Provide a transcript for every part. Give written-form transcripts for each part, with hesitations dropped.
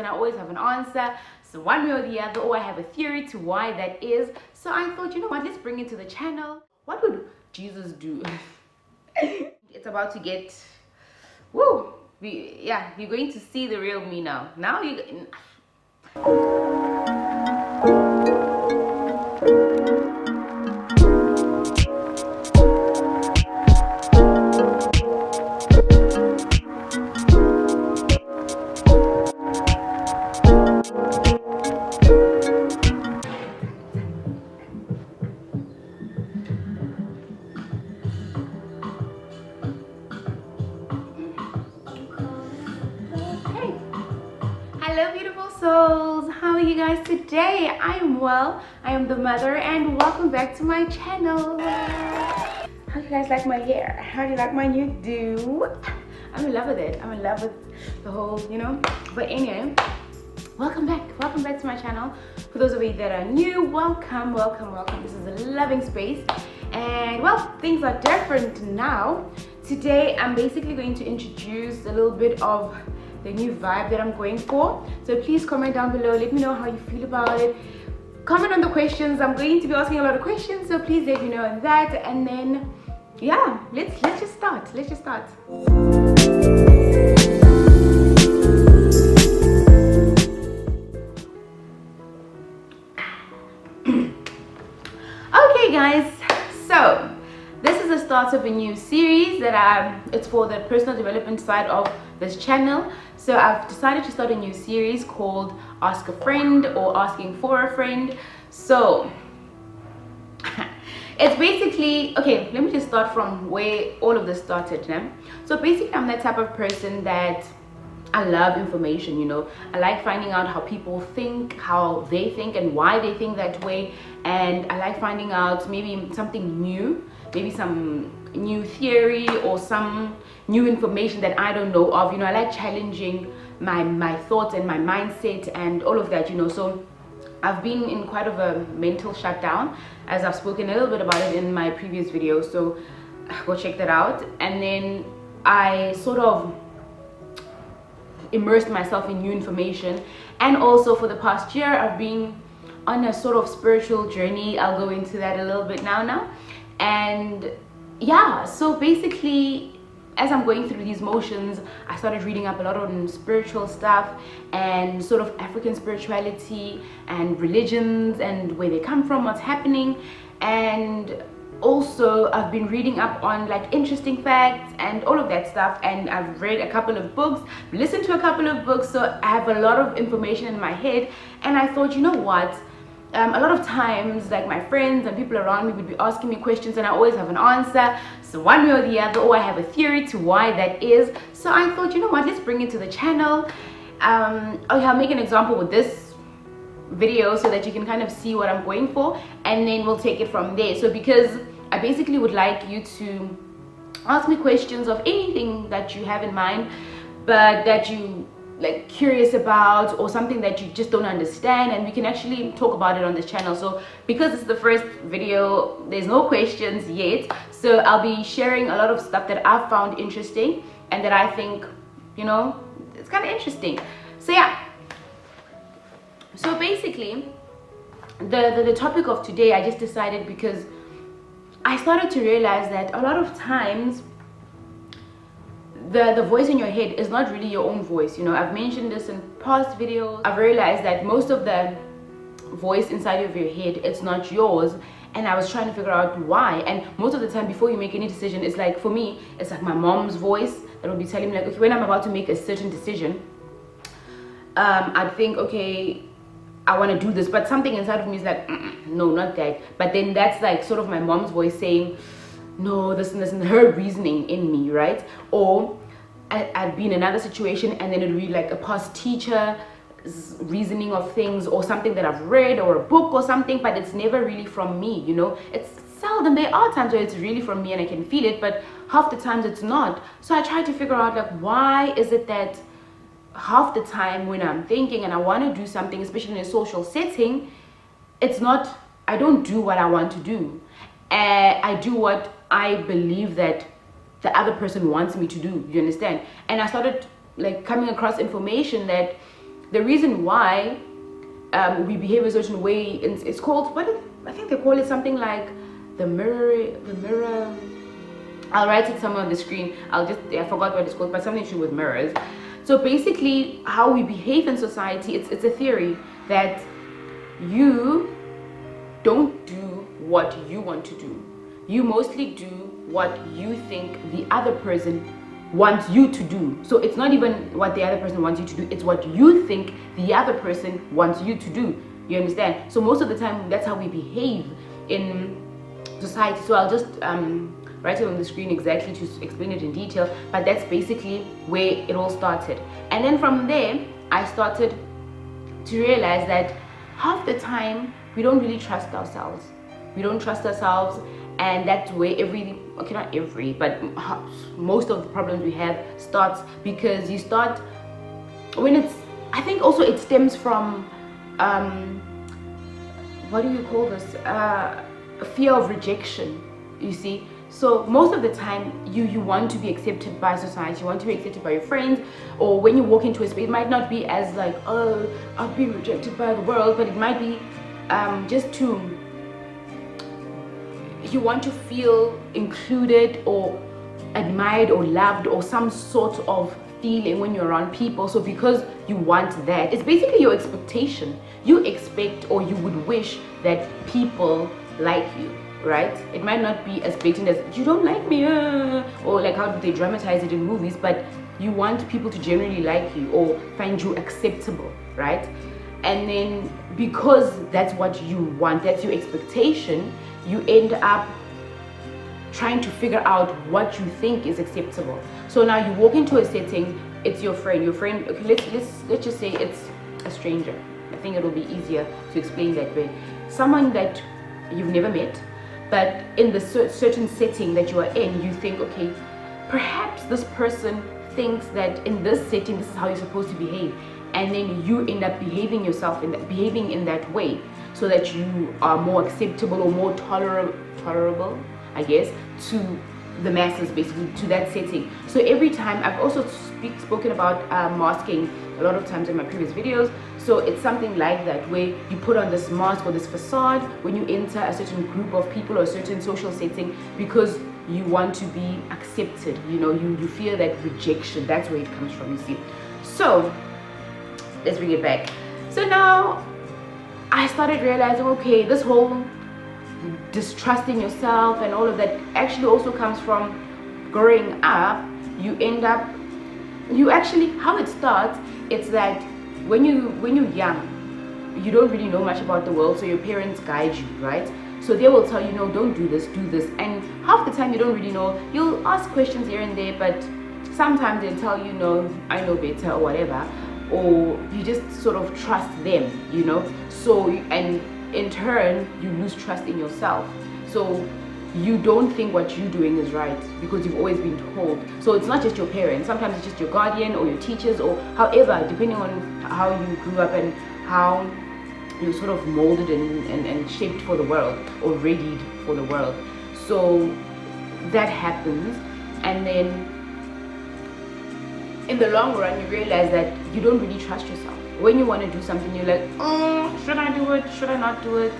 and I always have an answer, so one way or the other, or I have a theory to why that is. So I thought, you know what, let's bring it to the channel. What would Jesus do? It's about to get, woo, yeah, you're going to see the real me now. Now you. Today I am well, I am the mother, and welcome back to my channel. How do you guys like my hair? How do you like my new do? I'm in love with it. I'm in love with the whole, you know. But anyway, welcome back to my channel. For those of you that are new, welcome, welcome, welcome. This is a loving space, and well, things are different now. Today I'm basically going to introduce a little bit of the new vibe that I'm going for. So please comment down below, let me know how you feel about it. Comment on the questions. I'm going to be asking a lot of questions, so please let me know on that. And then yeah, let's just start. Let's just start. Okay guys, so this is the start of a new series that it's for the personal development side of this channel. So I've decided to start a new series called Ask a Friend, or Asking for a Friend. So it's basically, okay, let me just start from where all of this started, yeah? So basically I'm that type of person that I love information, you know. I like finding out how people think, how they think, and why they think that way. And I like finding out maybe something new, maybe some new theory or some new information that I don't know of, you know. I like challenging my thoughts and my mindset and all of that, you know. So I've been in quite of a mental shutdown, as I've spoken a little bit about it in my previous video, so go check that out. And then I sort of immersed myself in new information, and also for the past year I've been on a sort of spiritual journey. I'll go into that a little bit now. And yeah, so basically as I'm going through these motions, I started reading up a lot on spiritual stuff and sort of African spirituality and religions and where they come from, what's happening. And also I've been reading up on like interesting facts and all of that stuff, and I've read a couple of books, listened to a couple of books, so I have a lot of information in my head. And I thought, you know what, a lot of times like my friends and people around me would be asking me questions, and I always have an answer, so one way or the other, or I have a theory to why that is. So I thought, you know what, let's bring it to the channel. Okay, I'll make an example with this video so that you can kind of see what I'm going for, and then we'll take it from there. So because I basically would like you to ask me questions of anything that you have in mind, but that you like curious about, or something that you just don't understand, and we can actually talk about it on this channel. So because it's the first video, there's no questions yet, so I'll be sharing a lot of stuff that I've found interesting and that I think, you know, it's kind of interesting. So yeah, so basically the topic of today, I just decided because I started to realize that a lot of times the voice in your head is not really your own voice, you know. I've mentioned this in past videos. I've realized that most of the voice inside of your head, it's not yours, and I was trying to figure out why. And most of the time before you make any decision, it's like, for me, it's like my mom's voice that will be telling me like, okay, when I'm about to make a certain decision, I'd think, okay, I want to do this, but something inside of me is like, no, not that. But then that's like sort of my mom's voice saying, no, this and her reasoning in me, right? Or I'd be in another situation, and then it'd be like a past teacher's reasoning of things, or something that I've read, or a book or something, but it's never really from me, you know. It's seldom, there are times where it's really from me and I can feel it, but half the times it's not. So I try to figure out like, why is it that half the time when I'm thinking and I want to do something, especially in a social setting, it's not, I don't do what I want to do. I do what I believe that the other person wants me to do, you understand? And I started like coming across information that The reason why we behave a certain way is called, I think they call it something like the mirror. I'll write it somewhere on the screen. I forgot what it's called, but something to do with mirrors. So basically, how we behave in society, it's a theory that you don't do what you want to do. You mostly do what you think the other person wants you to do. So it's not even what the other person wants you to do, it's what you think the other person wants you to do. You understand? So most of the time, that's how we behave in society. So I'll just write it on the screen exactly to explain it in detail, but that's basically where it all started. And then from there, I started to realize that half the time, we don't really trust ourselves. We don't trust ourselves, and that's where most of the problems we have starts, because you start when it's, I think also it stems from fear of rejection, you see. So most of the time you want to be accepted by society, you want to be accepted by your friends, or when you walk into a space, it might not be as like, oh, I've been rejected by the world, but it might be just to, you want to feel included or admired or loved or some sort of feeling when you're around people. So because you want that, it's basically your expectation. You expect, or you would wish, that people like you, right? It might not be as blatant as you don't like me, or like how they dramatize it in movies, but you want people to generally like you or find you acceptable, right? And then because that's what you want, that's your expectation, you end up trying to figure out what you think is acceptable. So now you walk into a setting, it's your friend, okay, let's just say it's a stranger. I think it'll be easier to explain that way. Someone that you've never met, but in the certain setting that you are in, you think, okay, perhaps this person thinks that in this setting, this is how you're supposed to behave. And then you end up behaving in that way, so that you are more acceptable or more tolerable, I guess, to the masses, basically, to that setting. So every time, I've also spoken about masking a lot of times in my previous videos. So it's something like that, where you put on this mask or this facade when you enter a certain group of people or a certain social setting, because you want to be accepted. You know, you fear that rejection. That's where it comes from, you see. So let's bring it back. So now I started realizing, okay, this whole distrusting yourself and all of that actually also comes from growing up. How it starts, it's that when you're young, you don't really know much about the world, so your parents guide you, right? So they will tell you, no, don't do this, do this. And half the time you don't really know. You'll ask questions here and there, but sometimes they'll tell you, no, I know better, or whatever. Or you just sort of trust them, you know. So, and in turn, you lose trust in yourself. So you don't think what you're doing is right because you've always been told. So it's not just your parents. Sometimes it's just your guardian or your teachers, or however, depending on how you grew up and how you're sort of molded and shaped for the world, or readied for the world. So that happens, and then in the long run, you realize that you don't really trust yourself. When you want to do something, you're like, oh, should I do it? Should I not do it?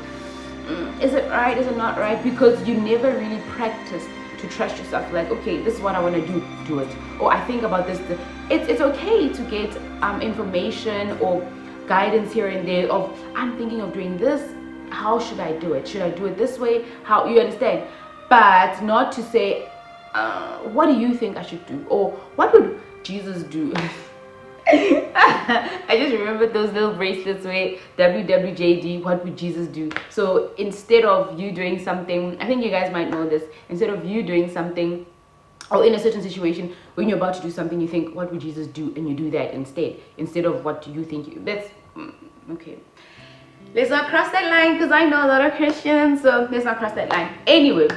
Is it right? Is it not right? Because you never really practice to trust yourself. Like, okay, this is what I want to do, do it. Or I think about this. It's okay to get information or guidance here and there of, I'm thinking of doing this. How should I do it? Should I do it this way? How, you understand? But not to say, what do you think I should do? Or what would Jesus do? I just remembered those little bracelets where WWJD, what would Jesus do? So instead of you doing something, I think you guys might know this, instead of you doing something, or in a certain situation, when you're about to do something, you think, what would Jesus do? And you do that instead of what do you think you, that's, okay. Let's not cross that line, because I know a lot of Christians, so let's not cross that line. Anyway,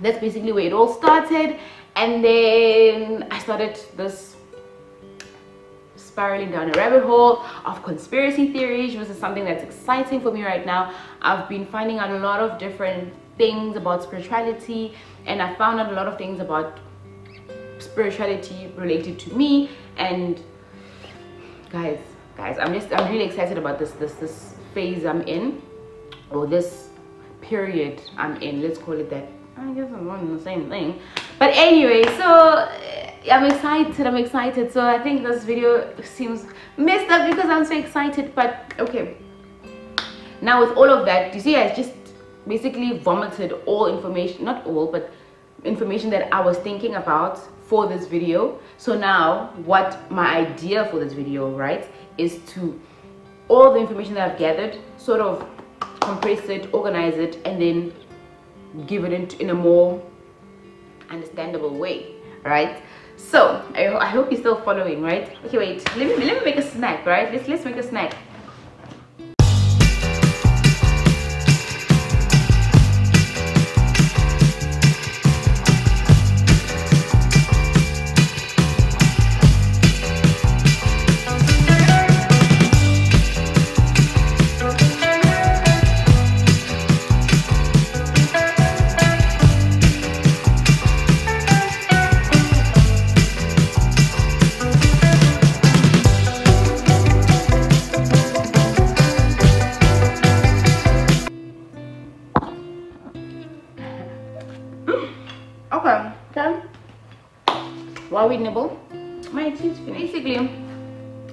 that's basically where it all started. And then I started this spiraling down a rabbit hole of conspiracy theories, which is something that's exciting for me right now. I've been finding out a lot of different things about spirituality, and I found out a lot of things about spirituality related to me. And guys, guys. I'm really excited about this phase I'm in, or this period I'm in. Let's call it that. I guess I'm on the same thing. But anyway, so I'm excited. So I think this video seems messed up because I'm so excited, but okay. Now with all of that, you see I just basically vomited all information, not all, but information that I was thinking about for this video. So now what my idea for this video, right, is to all the information that I've gathered, sort of compress it, organize it, and then give it in a more understandable way, right? So I hope you're still following, right? Okay, wait, let me make a snack, right? Let's make a snack. While we nibble, my teeth basically,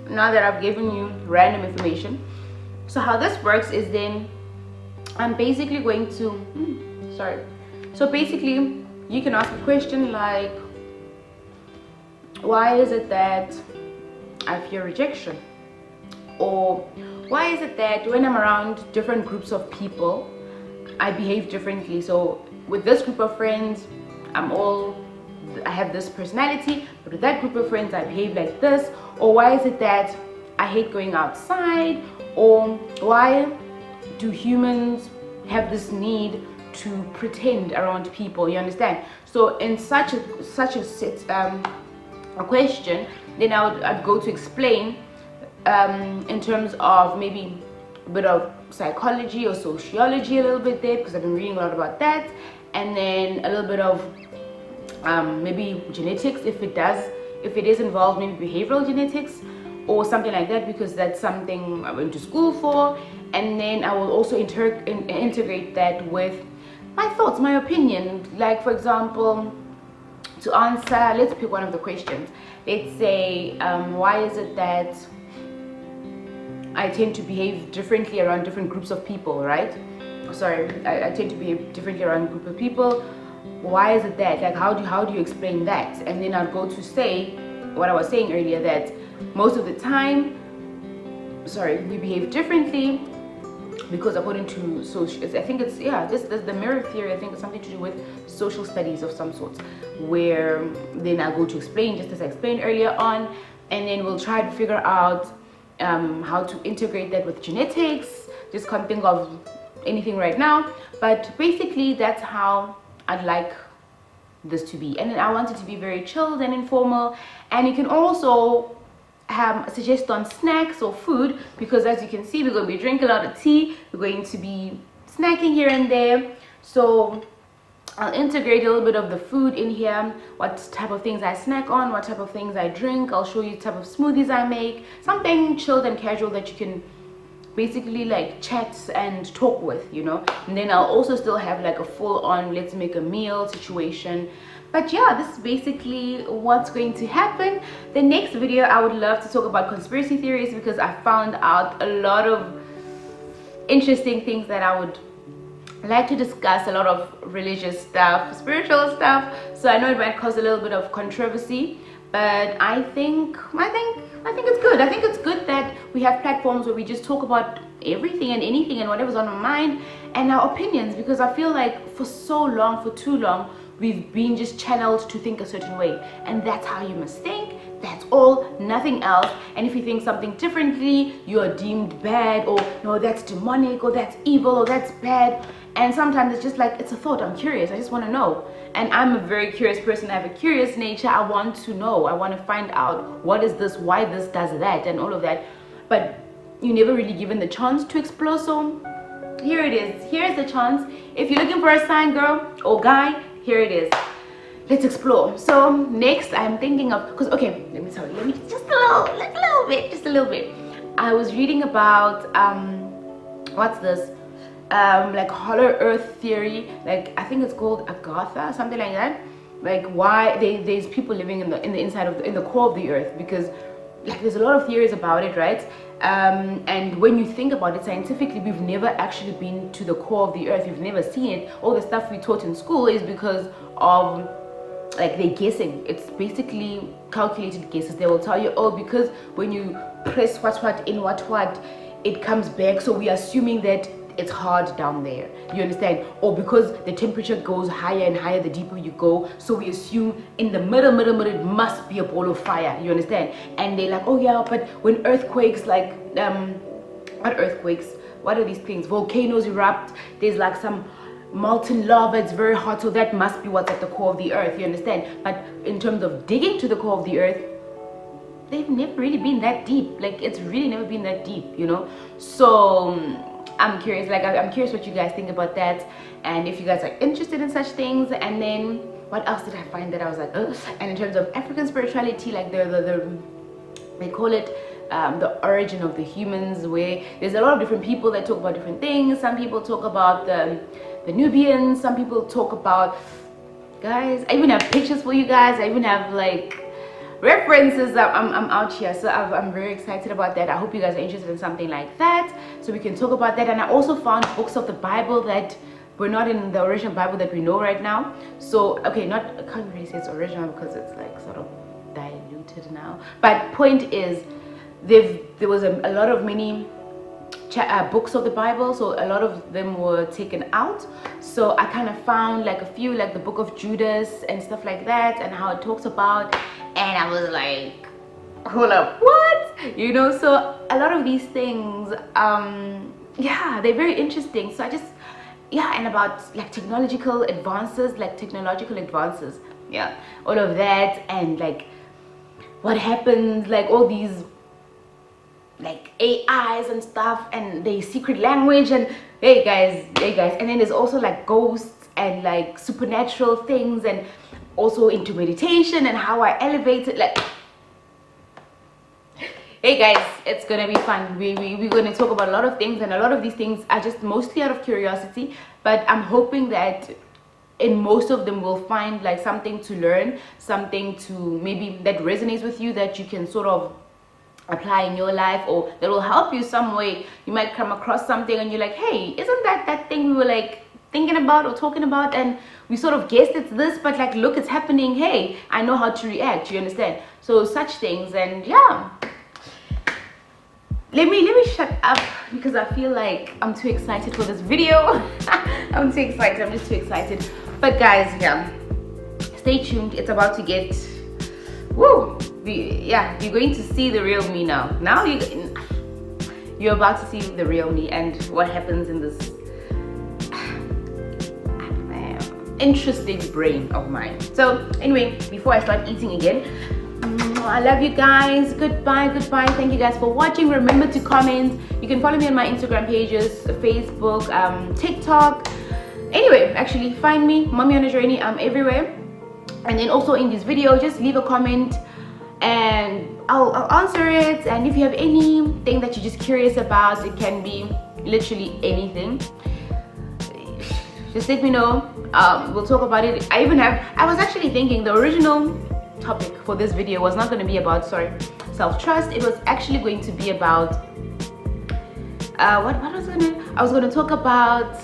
now that I've given you random information, so how this works is then I'm basically going to so basically you can ask a question like, why is it that I fear rejection, or why is it that when I'm around different groups of people I behave differently? So with this group of friends I have this personality, but with that group of friends I behave like this. Or why is it that I hate going outside? Or why do humans have this need to pretend around people? You understand? So in such a question, then I'd go to explain in terms of maybe a bit of psychology or sociology a little bit there, because I've been reading a lot about that, and then a little bit of maybe genetics, if it is involved, maybe behavioral genetics or something like that, because that's something I went to school for. And then I will also integrate that with my thoughts, my opinion. Like, for example, to answer, let's pick one of the questions. Let's say, why is it that I tend to behave differently around different groups of people, right? Sorry, I tend to behave differently around a group of people. Why is it that, like, how do you explain that? And then I'll go to say what I was saying earlier, that most of the time, we behave differently because according to social, I think it's, yeah, this the mirror theory, I think it's something to do with social studies of some sort, where then I'll go to explain, just as I explained earlier on, and then we'll try to figure out how to integrate that with genetics. Just can't think of anything right now, but basically that's how I'd like this to be. And then I want it to be very chilled and informal, and you can also suggest on snacks or food, because as you can see, we're going to be drinking a lot of tea, we're going to be snacking here and there. So I'll integrate a little bit of the food in here, what type of things I snack on, what type of things I drink. I'll show you the type of smoothies I make, something chilled and casual that you can basically like chats and talk with, you know. And then I'll also still have like a full-on let's make a meal situation. But yeah, this is basically what's going to happen. The next video, I would love to talk about conspiracy theories, because I found out a lot of interesting things that I would like to discuss, a lot of religious stuff, spiritual stuff. So I know it might cause a little bit of controversy, but I think it's good. I think it's good that we have platforms where we just talk about everything and anything and whatever's on our mind and our opinions, because I feel like for so long, for too long, we've been just channeled to think a certain way, and that's how you must think. That's all, nothing else. And if you think something differently, you are deemed bad, or no, that's demonic, or that's evil, or that's bad. And sometimes it's just like, it's a thought, I'm curious, I just want to know. And I'm a very curious person, I have a curious nature, I want to know, I want to find out what is this, why this does that, and all of that. But you're never really given the chance to explore, so here it is, here's the chance. If you're looking for a sign, girl or guy, here it is. Let's explore. So next I'm thinking of, because okay, let me tell you, let me just a little bit. I was reading about what's this, like hollow earth theory, like I think it's called Agatha, something like that, like why there's people living in the inside of the, in the core of the earth, because like there's a lot of theories about it, right? And when you think about it scientifically, we've never actually been to the core of the earth. We've never seen it. All the stuff we taught in school is because of like they're guessing. It's basically calculated guesses. They will tell you, oh, because when you press what in what it comes back, so we're assuming that it's hard down there, you understand? Or because the temperature goes higher and higher the deeper you go, so we assume in the middle it must be a ball of fire, you understand? And they're like, oh yeah, but when earthquakes, like what earthquakes, what are these things, volcanoes erupt, there's like some molten lava, it's very hot, so that must be what's at the core of the earth, you understand? But in terms of digging to the core of the earth, they've never really been that deep. Like it's really never been that deep, you know? So I'm curious, like I'm curious what you guys think about that, and if you guys are interested in such things. And then what else did I find that I was like, oh, and in terms of African spirituality, like they call it the origin of the humans, where there's a lot of different people that talk about different things. Some people talk about the Nubians, some people talk about, guys, I even have pictures for you guys, I even have like references. I'm out here, so I'm very excited about that. I hope you guys are interested in something like that, so we can talk about that. And I also found books of the Bible that were not in the original Bible that we know right now. So okay, not, I can't really say it's original because it's like sort of diluted now, but point is there was a lot of many books of the Bible, so a lot of them were taken out. So I kind of found like a few, like the book of Judas and stuff like that, and how it talks about, and I was like, hold up, what, you know? So a lot of these things, yeah, they're very interesting. So I just, yeah, and about like technological advances, yeah, all of that, and like what happens, like all these like AIs and stuff, and the secret language, and hey guys, and then there's also like ghosts and like supernatural things, and also into meditation and how I elevate it, like hey guys, it's gonna be fun. We're gonna talk about a lot of things, and a lot of these things are just mostly out of curiosity, but I'm hoping that in most of them we'll find like something to learn, something to maybe that resonates with you, that you can sort of apply in your life, or that will help you some way. You might come across something and you're like, hey, isn't that thing we were like thinking about or talking about, and we sort of guessed it's this, but like look, it's happening. Hey, I know how to react, you understand? So such things. And yeah, let me shut up because I feel like I'm too excited for this video. I'm just too excited. But guys, yeah, stay tuned. It's about to get, woo, yeah, you're going to see the real me now. Now you're about to see the real me, and what happens in this interesting brain of mine. So anyway, before I start eating again, I love you guys. Goodbye. Thank you guys for watching. Remember to comment. You can follow me on my Instagram pages, Facebook, TikTok. Anyway, actually find me, Mommy on a Journey. I'm everywhere. And then also in this video, just leave a comment and I'll answer it. And if you have anything that you're just curious about, it can be literally anything, just let me know. We'll talk about it. I was actually thinking the original topic for this video was not going to be about, sorry, self-trust. It was actually going to be about I was going to talk about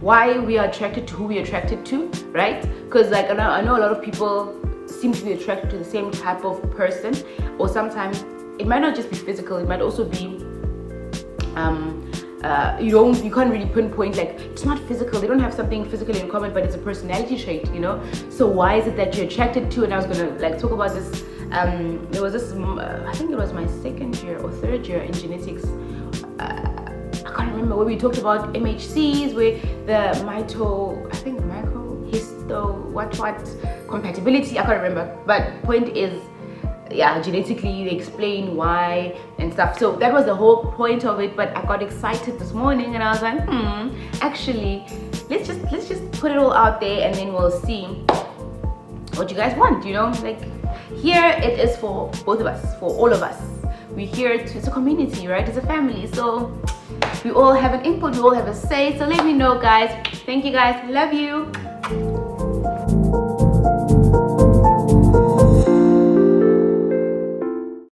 why we are attracted to who we are attracted to, right? Because like I know a lot of people seem to be attracted to the same type of person, or sometimes it might not just be physical, it might also be you can't really pinpoint, like it's not physical, they don't have something physical in common, but it's a personality trait, you know? So why is it that you're attracted to? And I was gonna like talk about this, there was this I think it was my second year or third year in genetics, I can't remember, where we talked about MHCs, where the compatibility, I can't remember, but point is, yeah, genetically they explain why and stuff. So that was the whole point of it, but I got excited this morning and I was like, actually let's just put it all out there, and then we'll see what you guys want, you know? Like here it is for both of us, for all of us. we're here to, it's a community, right? It's a family, so we all have an input, we all have a say. So let me know, guys. Thank you, guys. Love you.